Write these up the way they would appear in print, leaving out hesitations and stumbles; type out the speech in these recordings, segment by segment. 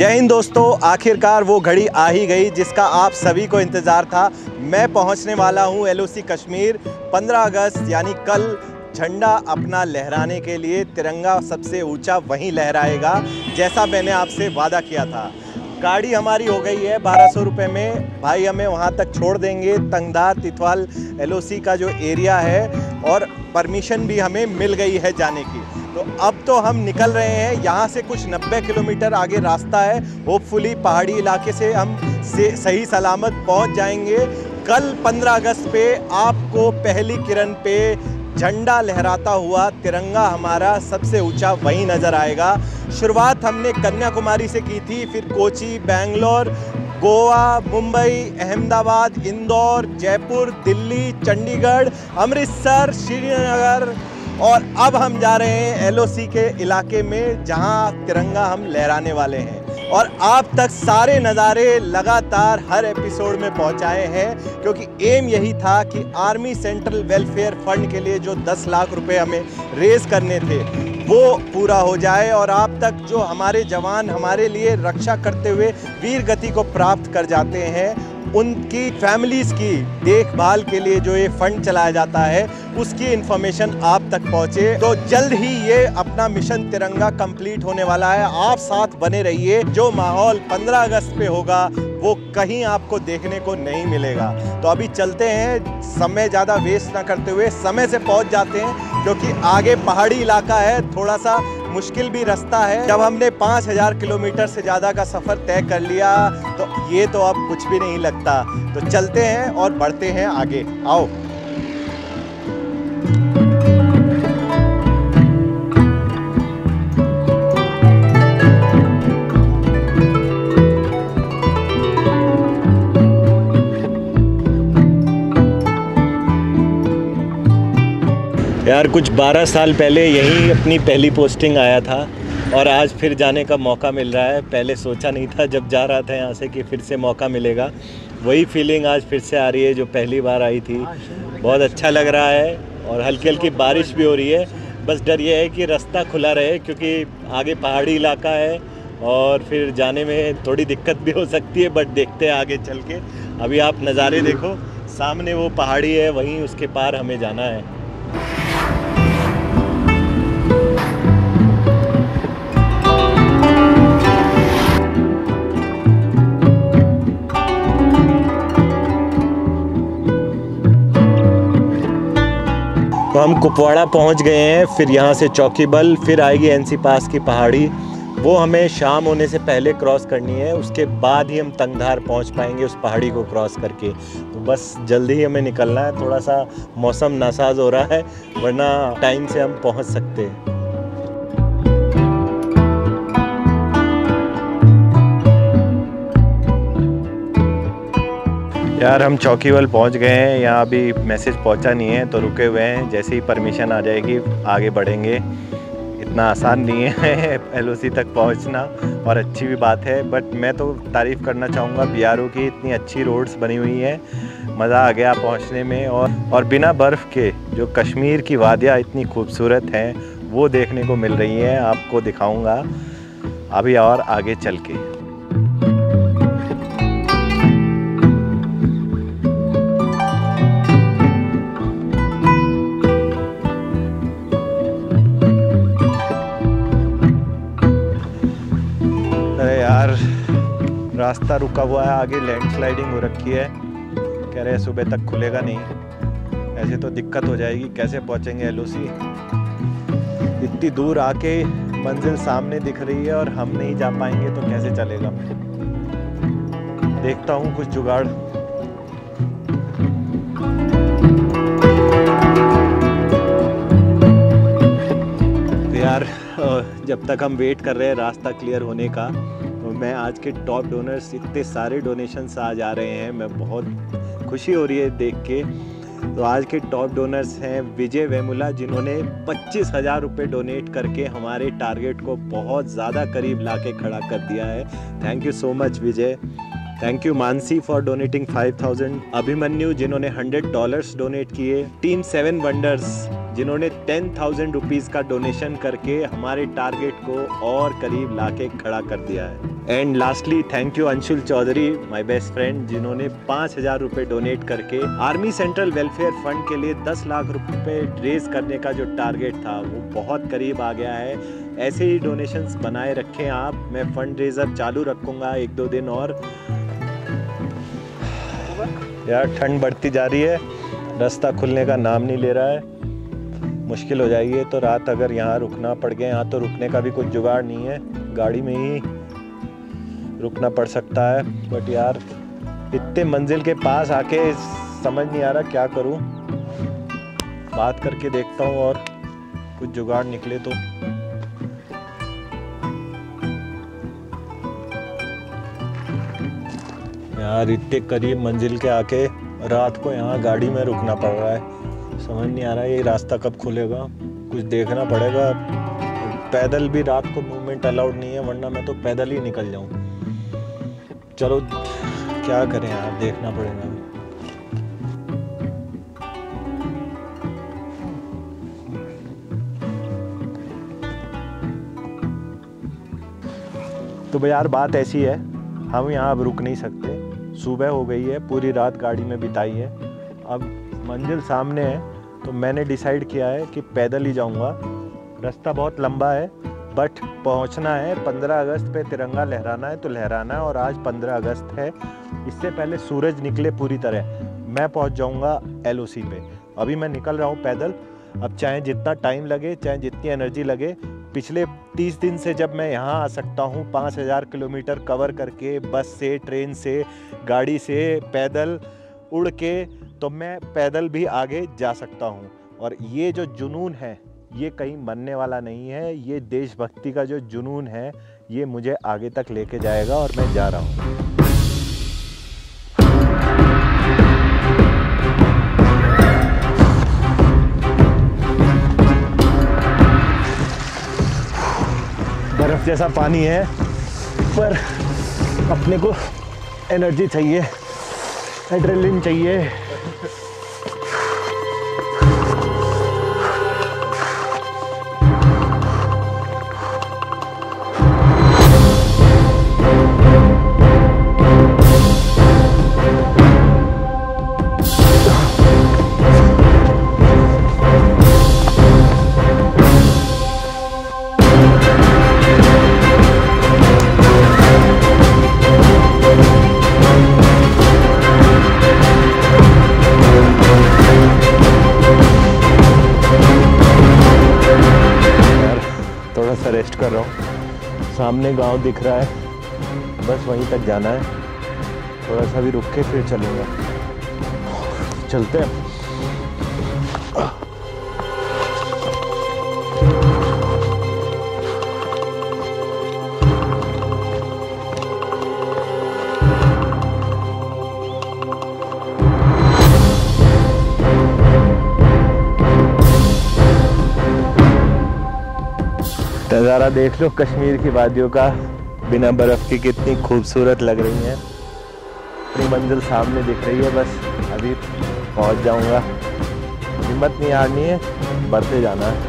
जय हिंद दोस्तों, आखिरकार वो घड़ी आ ही गई जिसका आप सभी को इंतज़ार था। मैं पहुंचने वाला हूं LoC कश्मीर 15 अगस्त यानी कल झंडा अपना लहराने के लिए। तिरंगा सबसे ऊंचा वहीं लहराएगा जैसा मैंने आपसे वादा किया था। गाड़ी हमारी हो गई है 1200 रुपये में, भाई हमें वहां तक छोड़ देंगे। तंगधार तिथवाल LoC का जो एरिया है और परमिशन भी हमें मिल गई है जाने की। तो अब तो हम निकल रहे हैं यहाँ से, कुछ 90 किलोमीटर आगे रास्ता है। होपफुली पहाड़ी इलाके से हम सही सलामत पहुँच जाएंगे। कल 15 अगस्त पे आपको पहली किरण पे झंडा लहराता हुआ तिरंगा हमारा सबसे ऊंचा वहीं नज़र आएगा। शुरुआत हमने कन्याकुमारी से की थी, फिर कोची, बैंगलोर, गोवा, मुंबई, अहमदाबाद, इंदौर, जयपुर, दिल्ली, चंडीगढ़, अमृतसर, श्रीनगर और अब हम जा रहे हैं LoC के इलाके में जहां तिरंगा हम लहराने वाले हैं। और आप तक सारे नज़ारे लगातार हर एपिसोड में पहुंचाए हैं क्योंकि एम यही था कि आर्मी सेंट्रल वेलफेयर फंड के लिए जो 10 लाख रुपए हमें रेज करने थे वो पूरा हो जाए और आप तक जो हमारे जवान हमारे लिए रक्षा करते हुए वीर गति को प्राप्त कर जाते हैं, उनकी फैमिलीज़ की देखभाल के लिए जो ये फंड चलाया जाता है उसकी इन्फॉर्मेशन आप तक पहुँचे। तो जल्द ही ये अपना मिशन तिरंगा कंप्लीट होने वाला है। आप साथ बने रहिए। जो माहौल 15 अगस्त पे होगा वो कहीं आपको देखने को नहीं मिलेगा। तो अभी चलते हैं, समय ज़्यादा वेस्ट ना करते हुए समय से पहुँच जाते हैं क्योंकि आगे पहाड़ी इलाका है, थोड़ा सा मुश्किल भी रास्ता है। जब हमने 5000 किलोमीटर से ज़्यादा का सफ़र तय कर लिया तो ये तो अब कुछ भी नहीं लगता। तो चलते हैं और बढ़ते हैं आगे। आओ यार, कुछ 12 साल पहले यहीं अपनी पहली पोस्टिंग आया था और आज फिर जाने का मौका मिल रहा है। पहले सोचा नहीं था जब जा रहा था यहाँ से कि फिर से मौका मिलेगा। वही फीलिंग आज फिर से आ रही है जो पहली बार आई थी। बहुत अच्छा लग रहा है और हल्की हल्की बारिश भी हो रही है। बस डर ये है कि रास्ता खुला रहे क्योंकि आगे पहाड़ी इलाका है और फिर जाने में थोड़ी दिक्कत भी हो सकती है, बट देखते हैं आगे चल के। अभी आप नज़ारे देखो, सामने वो पहाड़ी है, वहीं उसके पार हमें जाना है। तो हम कुपवाड़ा पहुंच गए हैं, फिर यहाँ से चौकीबल, फिर आएगी NC पास की पहाड़ी, वो हमें शाम होने से पहले क्रॉस करनी है। उसके बाद ही हम तंगधार पहुंच पाएंगे उस पहाड़ी को क्रॉस करके। तो बस जल्दी ही हमें निकलना है। थोड़ा सा मौसम नासाज हो रहा है वरना टाइम से हम पहुंच सकते हैं। यार हम चौकीबल पहुंच गए हैं, यहाँ अभी मैसेज पहुंचा नहीं है तो रुके हुए हैं। जैसे ही परमिशन आ जाएगी आगे बढ़ेंगे। इतना आसान नहीं है LoC तक पहुंचना और अच्छी भी बात है, बट मैं तो तारीफ़ करना चाहूँगा BRO की। इतनी अच्छी रोड्स बनी हुई हैं, मज़ा आ गया पहुंचने में। और बिना बर्फ़ के जो कश्मीर की वादियाँ इतनी खूबसूरत हैं वो देखने को मिल रही हैं। आपको दिखाऊँगा अभी और आगे चल के। रास्ता रुका हुआ है, आगे लैंडस्लाइडिंग हो रखी है। कह रहे हैं सुबह तक खुलेगा नहीं, ऐसे तो दिक्कत हो जाएगी। कैसे पहुंचेंगे LoC? इतनी दूर आके मंजिल सामने दिख रही है और हम नहीं जा पाएंगे तो कैसे चलेगा? देखता हूं कुछ जुगाड़। यार जब तक हम वेट कर रहे हैं रास्ता क्लियर होने का, मैं आज के टॉप डोनर्स, इतने सारे डोनेशंस आज आ रहे हैं, मैं बहुत खुशी हो रही है देख के। तो आज के टॉप डोनर्स हैं विजय वेमुला, जिन्होंने 25,000 रुपये डोनेट करके हमारे टारगेट को बहुत ज़्यादा करीब लाके खड़ा कर दिया है। Thank you so much Vijay. Thank you Mansi for donating 5,000। Abhimanyu जिन्होंने $100 डोनेट किए। टीम 7 वंडर्स जिन्होंने 10,000 रुपीज़ का डोनेशन करके हमारे टारगेट को और करीब लाके खड़ा कर दिया है। And lastly thank you Anshul Chaudhary, my best friend, जिन्होंने 5,000 रुपये डोनेट करके आर्मी सेंट्रल वेलफेयर फंड के लिए 10 लाख रुपये रेज करने का जो टारगेट था वो बहुत करीब आ गया है। ऐसे ही डोनेशंस बनाए रखें आप, मैं फंड रेजर चालू रखूँगा एक दो दिन और। यार ठंड बढ़ती जा रही है, रास्ता खुलने का नाम नहीं ले रहा है, मुश्किल हो जाएगी। तो रात अगर यहाँ रुकना पड़ गया, यहाँ तो रुकने का भी कुछ जुगाड़ नहीं है, गाड़ी में ही रुकना पड़ सकता है। बट यार इतने मंजिल के पास आके समझ नहीं आ रहा क्या करूं, बात करके देखता हूं और कुछ जुगाड़ निकले तो। यार इतने करीब मंजिल के आके रात को यहाँ गाड़ी में रुकना पड़ रहा है, समझ नहीं आ रहा ये रास्ता कब खुलेगा, कुछ देखना पड़ेगा। पैदल भी रात को मूवमेंट अलाउड नहीं है, वरना मैं तो पैदल ही निकल जाऊं। चलो क्या करें यार, देखना पड़ेगा। तो भाई यार बात ऐसी है, हम यहाँ अब रुक नहीं सकते, सुबह हो गई है, पूरी रात गाड़ी में बिताई है, अब मंजिल सामने है। तो मैंने डिसाइड किया है कि पैदल ही जाऊँगा। रास्ता बहुत लंबा है बट पहुंचना है। 15 अगस्त पे तिरंगा लहराना है तो लहराना है, और आज 15 अगस्त है, इससे पहले सूरज निकले पूरी तरह मैं पहुंच जाऊंगा LoC पे। अभी मैं निकल रहा हूं पैदल, अब चाहे जितना टाइम लगे, चाहे जितनी एनर्जी लगे। पिछले 30 दिन से जब मैं यहां आ सकता हूं, 5,000 किलोमीटर कवर करके, बस से, ट्रेन से, गाड़ी से, पैदल उड़ के, तो मैं पैदल भी आगे जा सकता हूँ। और ये जो जुनून है ये कहीं बनने वाला नहीं है, ये देशभक्ति का जो जुनून है ये मुझे आगे तक लेके जाएगा, और मैं जा रहा हूँ। बर्फ जैसा पानी है पर अपने को एनर्जी चाहिए, एड्रेनलिन चाहिए। रेस्ट कर रहा हूँ, सामने गांव दिख रहा है, बस वहीं तक जाना है। थोड़ा सा भी रुक के फिर चलूँगा, चलते हैं। नज़ारा देख लो कश्मीर की वादियों का, बिना बर्फ़ की कितनी खूबसूरत लग रही है। अपनी मंजिल सामने दिख रही है, बस अभी पहुंच जाऊंगा। हिम्मत नहीं हारनी है, बढ़ते जाना है।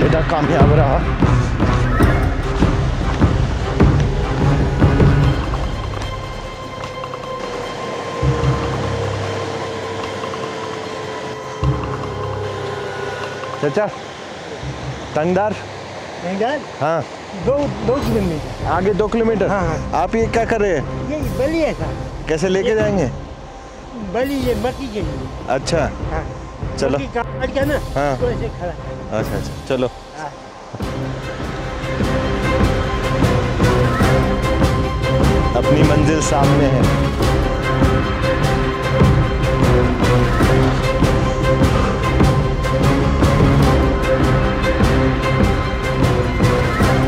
लेना कामयाब रहा। चाचा तंगधार, हाँ, दो किलोमीटर आगे, 2 किलोमीटर। हाँ। आप ये क्या कर रहे हैं? ये बली है साहब। कैसे लेके जाएंगे? बली ये मक्की के लिए। अच्छा। हाँ। चलो ना। हाँ। तो ऐसे खड़ा। अच्छा अच्छा चलो। अपनी मंजिल सामने है।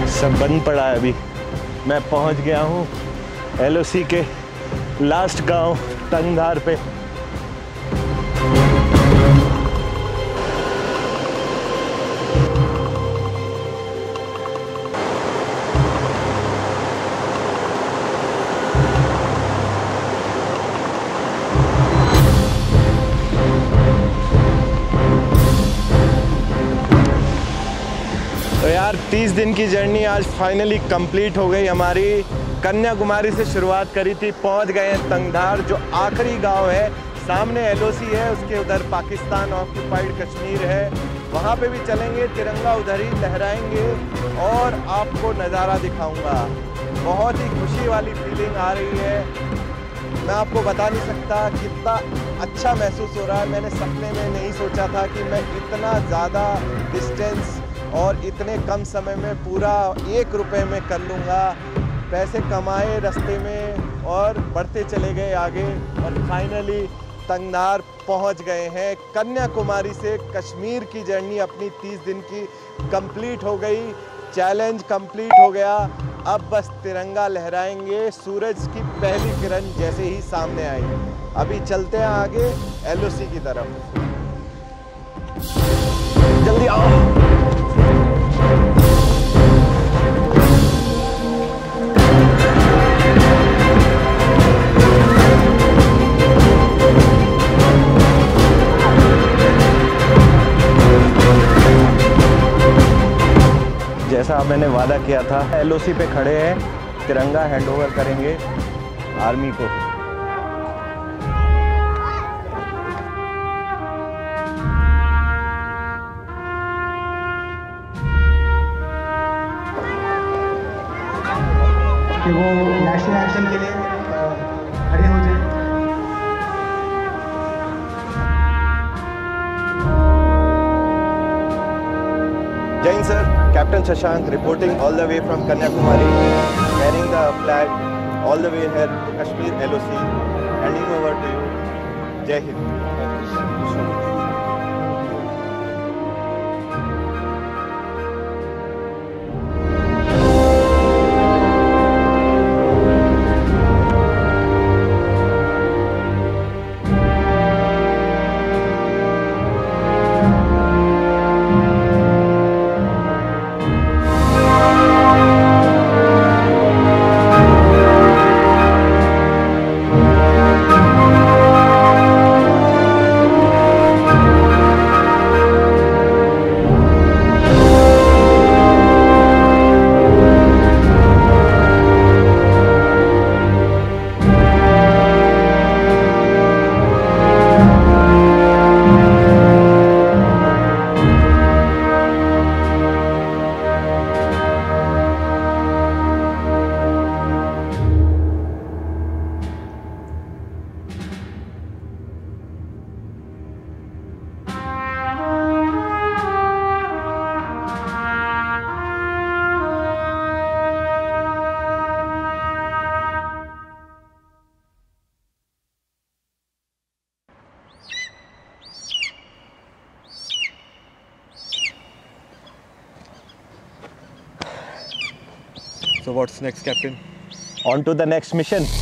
सब बन पड़ा है, अभी मैं पहुंच गया हूं LoC के लास्ट गांव तंगधार पे। यार 30 दिन की जर्नी आज फाइनली कंप्लीट हो गई हमारी। कन्याकुमारी से शुरुआत करी थी, पहुंच गए हैं तंगधार जो आखिरी गांव है। सामने LoC है, उसके उधर पाकिस्तान ऑक्यूपाइड कश्मीर है, वहां पे भी चलेंगे, तिरंगा उधर ही लहराएंगे और आपको नज़ारा दिखाऊंगा। बहुत ही खुशी वाली फीलिंग आ रही है, मैं आपको बता नहीं सकता कितना अच्छा महसूस हो रहा है। मैंने सपने में नहीं सोचा था कि मैं इतना ज़्यादा डिस्टेंस और इतने कम समय में पूरा 1 रुपये में कर लूँगा। पैसे कमाए रास्ते में और बढ़ते चले गए आगे और फाइनली तंगधार पहुंच गए हैं। कन्याकुमारी से कश्मीर की जर्नी अपनी 30 दिन की कंप्लीट हो गई, चैलेंज कंप्लीट हो गया। अब बस तिरंगा लहराएंगे, सूरज की पहली किरण जैसे ही सामने आएगी। अभी चलते हैं आगे LoC की तरफ, जल्दी आओ। जैसा मैंने वादा किया था, LoC पे खड़े हैं, तिरंगा हैंडओवर करेंगे आर्मी को। कि वो नेशनल एक्शन के लिए खड़े हो जाए। जय हिंद sir, Captain Shashank reporting all the way from Kanyakumari, carrying the flag all the way here to Kashmir LoC, handing over to you. Jai Hind. So what's next, Captain? On to the next mission.